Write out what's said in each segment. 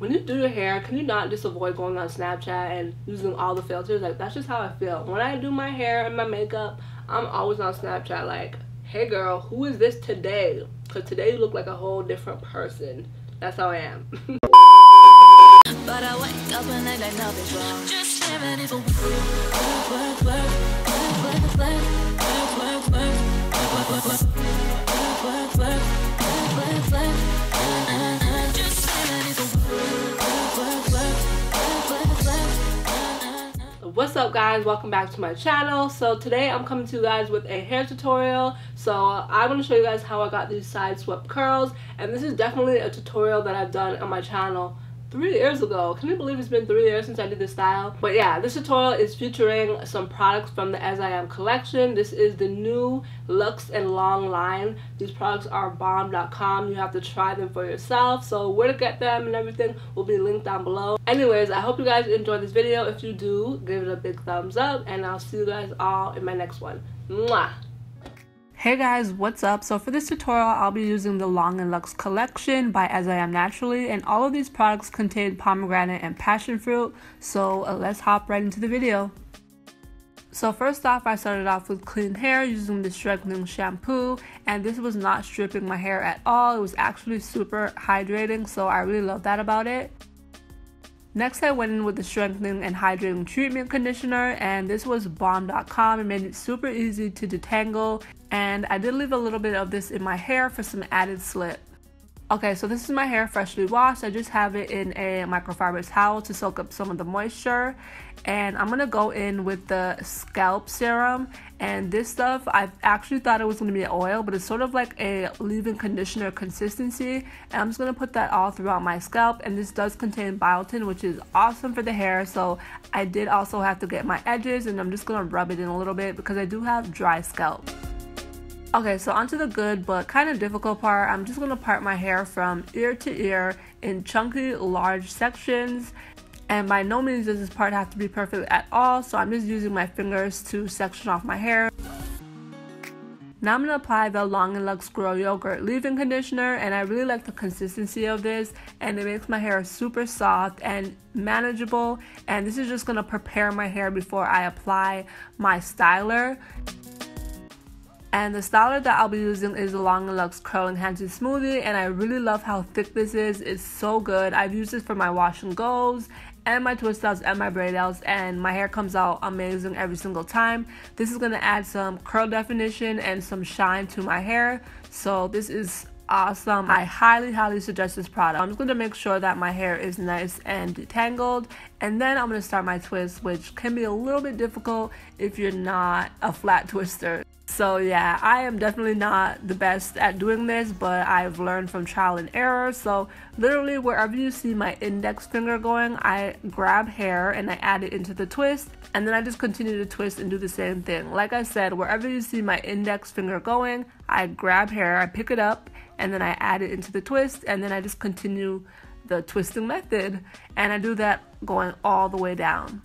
when you do your hair, can you not just avoid going on Snapchat and using all the filters? Like, that's just how I feel. When I do my hair and my makeup, I'm always on Snapchat like, hey girl, who is this today? Because today you look like a whole different person. That's how I am. But I wake up and like nothing's wrong. Just living it for work, work, work, work, work, work, work, work, work. What's up guys, welcome back to my channel. So today I'm coming to you guys with a hair tutorial. So I want to show you guys how I got these side swept curls, and this is definitely a tutorial that I've done on my channel 3 years ago. Can you believe it's been 3 years since I did this style? But yeah, this tutorial is featuring some products from the As I Am collection. This is the new Luxe and Long line. These products are bomb.com. You have to try them for yourself. So where to get them and everything will be linked down below. Anyways, I hope you guys enjoyed this video. If you do, give it a big thumbs up, and I'll see you guys all in my next one. Mwah! Hey guys, what's up? So for this tutorial, I'll be using the Long & Luxe collection by As I Am Naturally, and all of these products contain pomegranate and passion fruit, so let's hop right into the video. So first off, I started off with clean hair using the strengthening shampoo, and this was not stripping my hair at all. It was actually super hydrating, so I really love that about it. Next, I went in with the strengthening and hydrating treatment conditioner, and this was bomb.com. It made it super easy to detangle, and I did leave a little bit of this in my hair for some added slip. Okay, so this is my hair freshly washed. I just have it in a microfiber towel to soak up some of the moisture, and I'm gonna go in with the scalp serum. And this stuff, I actually thought it was gonna be an oil, but it's sort of like a leave-in conditioner consistency, and I'm just gonna put that all throughout my scalp. And this does contain biotin, which is awesome for the hair, so I did also have to get my edges, and I'm just gonna rub it in a little bit because I do have dry scalp. Okay, so onto the good but kind of difficult part. I'm just gonna part my hair from ear to ear in chunky, large sections. And by no means does this part have to be perfect at all, so I'm just using my fingers to section off my hair. Now I'm going to apply the Long & Luxe GroYogurt leave-in conditioner, and I really like the consistency of this, and it makes my hair super soft and manageable, and this is just going to prepare my hair before I apply my styler. And the styler that I'll be using is the Long & Luxe Curl Enhancing Smoothie, and I really love how thick this is. It's so good. I've used this for my wash and goes and my twist outs and my braid outs, and my hair comes out amazing every single time. This is going to add some curl definition and some shine to my hair, so this is awesome. I highly suggest this product. I'm just going to make sure that my hair is nice and detangled, and then I'm going to start my twist, which can be a little bit difficult if you're not a flat twister. So yeah, I am definitely not the best at doing this, but I've learned from trial and error. So literally wherever you see my index finger going, I grab hair and I add it into the twist, and then I just continue to twist and do the same thing. Like I said, wherever you see my index finger going, I grab hair, I pick it up, and then I add it into the twist, and then I just continue the twisting method, and I do that going all the way down.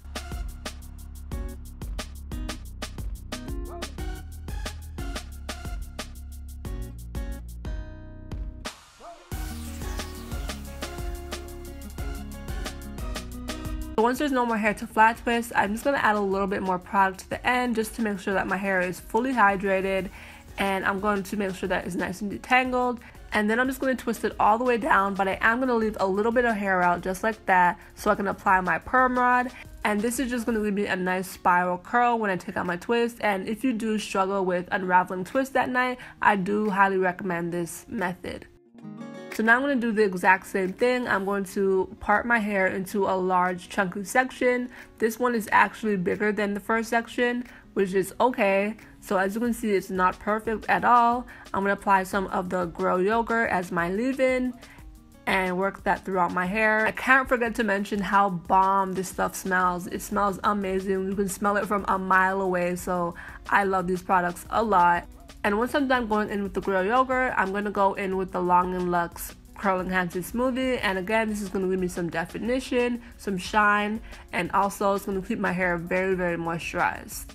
So once there's no more hair to flat twist, I'm just going to add a little bit more product to the end just to make sure that my hair is fully hydrated, and I'm going to make sure that it's nice and detangled, and then I'm just going to twist it all the way down, but I am going to leave a little bit of hair out just like that so I can apply my perm rod. And this is just going to leave me a nice spiral curl when I take out my twist, and if you do struggle with unraveling twists that night, I do highly recommend this method. So now I'm going to do the exact same thing. I'm going to part my hair into a large chunky section. This one is actually bigger than the first section, which is okay. So as you can see, it's not perfect at all. I'm going to apply some of the GroYogurt as my leave-in and work that throughout my hair. I can't forget to mention how bomb this stuff smells. It smells amazing. You can smell it from a mile away. So I love these products a lot. And once I'm done going in with the GroYogurt, I'm going to go in with the Long & Luxe Curl Enhancing Smoothie. And again, this is going to give me some definition, some shine, and also it's going to keep my hair very, very moisturized.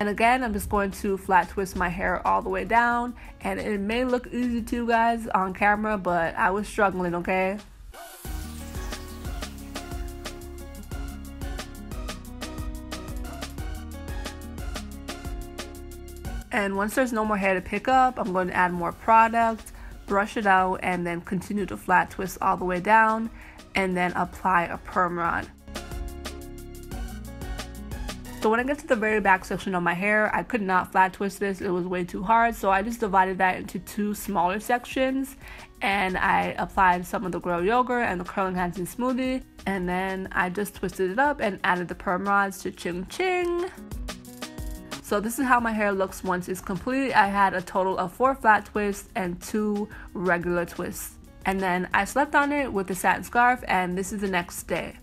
And again, I'm just going to flat twist my hair all the way down, and it may look easy to you guys on camera, but I was struggling, okay? And once there's no more hair to pick up, I'm going to add more product, brush it out, and then continue to flat twist all the way down, and then apply a perm rod. So when I get to the very back section of my hair, I could not flat twist this, it was way too hard, so I just divided that into two smaller sections, and I applied some of the GroYogurt and the Curl Enhancing Smoothie, and then I just twisted it up and added the perm rods to ching ching. So this is how my hair looks once it's complete. I had a total of 4 flat twists and 2 regular twists. And then I slept on it with a satin scarf, and this is the next day.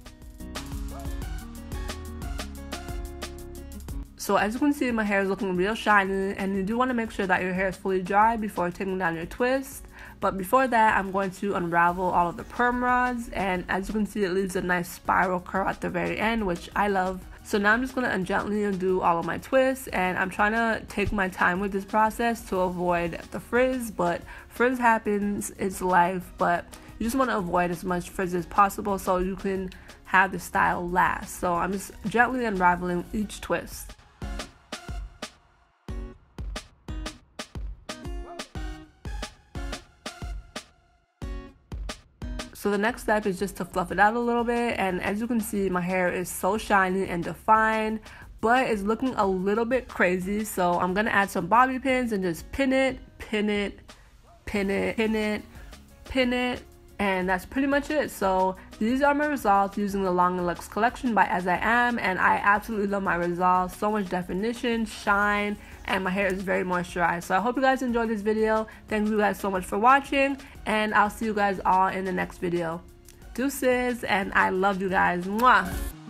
So as you can see, my hair is looking real shiny, and you do want to make sure that your hair is fully dry before taking down your twist. But before that, I'm going to unravel all of the perm rods, and as you can see, it leaves a nice spiral curl at the very end, which I love. So now I'm just going to gently undo all of my twists, and I'm trying to take my time with this process to avoid the frizz, but frizz happens, it's life, but you just want to avoid as much frizz as possible so you can have the style last. So I'm just gently unraveling each twist. So the next step is just to fluff it out a little bit, and as you can see, my hair is so shiny and defined, but it's looking a little bit crazy, so I'm gonna add some bobby pins and just pin it, pin it, pin it, pin it, pin it, and that's pretty much it. So these are my results using the Long & Luxe collection by As I Am, and I absolutely love my results. So much definition, shine, and my hair is very moisturized. So I hope you guys enjoyed this video. Thank you guys so much for watching, and I'll see you guys all in the next video. Deuces, and I love you guys. Mwah!